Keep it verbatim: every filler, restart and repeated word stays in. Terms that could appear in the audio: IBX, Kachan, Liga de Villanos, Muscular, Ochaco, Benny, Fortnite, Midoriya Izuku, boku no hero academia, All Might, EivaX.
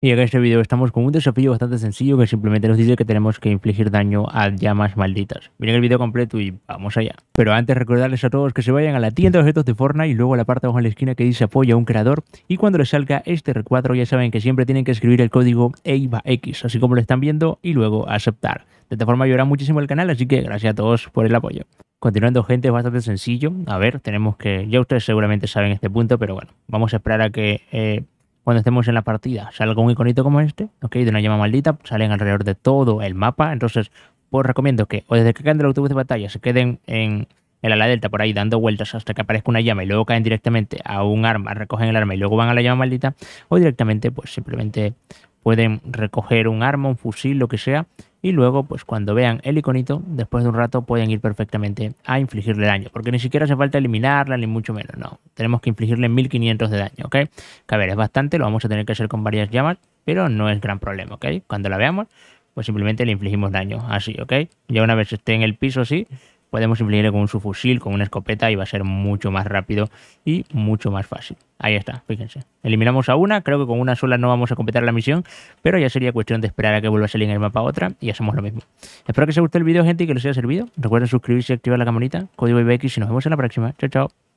Y acá en este video estamos con un desafío bastante sencillo que simplemente nos dice que tenemos que infligir daño a llamas malditas. Miren el video completo y vamos allá. Pero antes recordarles a todos que se vayan a la tienda de objetos de Fortnite y luego a la parte de abajo en la esquina que dice apoya a un creador. Y cuando les salga este recuadro ya saben que siempre tienen que escribir el código EivaX, así como lo están viendo, y luego aceptar. De esta forma ayudará muchísimo el canal, así que gracias a todos por el apoyo. Continuando, gente, es bastante sencillo. A ver, tenemos que... ya ustedes seguramente saben este punto, pero bueno, vamos a esperar a que... Eh, Cuando estemos en la partida, salga un iconito como este, ok, de una llama maldita, salen alrededor de todo el mapa. Entonces, pues recomiendo que o desde que caen del autobús de batalla se queden en, en la ala delta por ahí dando vueltas hasta que aparezca una llama y luego caen directamente a un arma, recogen el arma y luego van a la llama maldita, o directamente pues simplemente pueden recoger un arma, un fusil, lo que sea, y luego pues cuando vean el iconito, después de un rato pueden ir perfectamente a infligirle daño, porque ni siquiera hace falta eliminarla ni mucho menos, no, tenemos que infligirle mil quinientos de daño, ¿ok? Que a ver, es bastante, lo vamos a tener que hacer con varias llamas, pero no es gran problema, ¿ok? Cuando la veamos, pues simplemente le infligimos daño, así, ¿ok? Ya una vez esté en el piso así, podemos infligirle con un subfusil, con una escopeta y va a ser mucho más rápido y mucho más fácil. Ahí está, fíjense. Eliminamos a una, creo que con una sola no vamos a completar la misión, pero ya sería cuestión de esperar a que vuelva a salir en el mapa otra y hacemos lo mismo. Espero que os haya gustado el video, gente, y que les haya servido. Recuerden suscribirse y activar la campanita. Código I B X y nos vemos en la próxima. Chao, chao.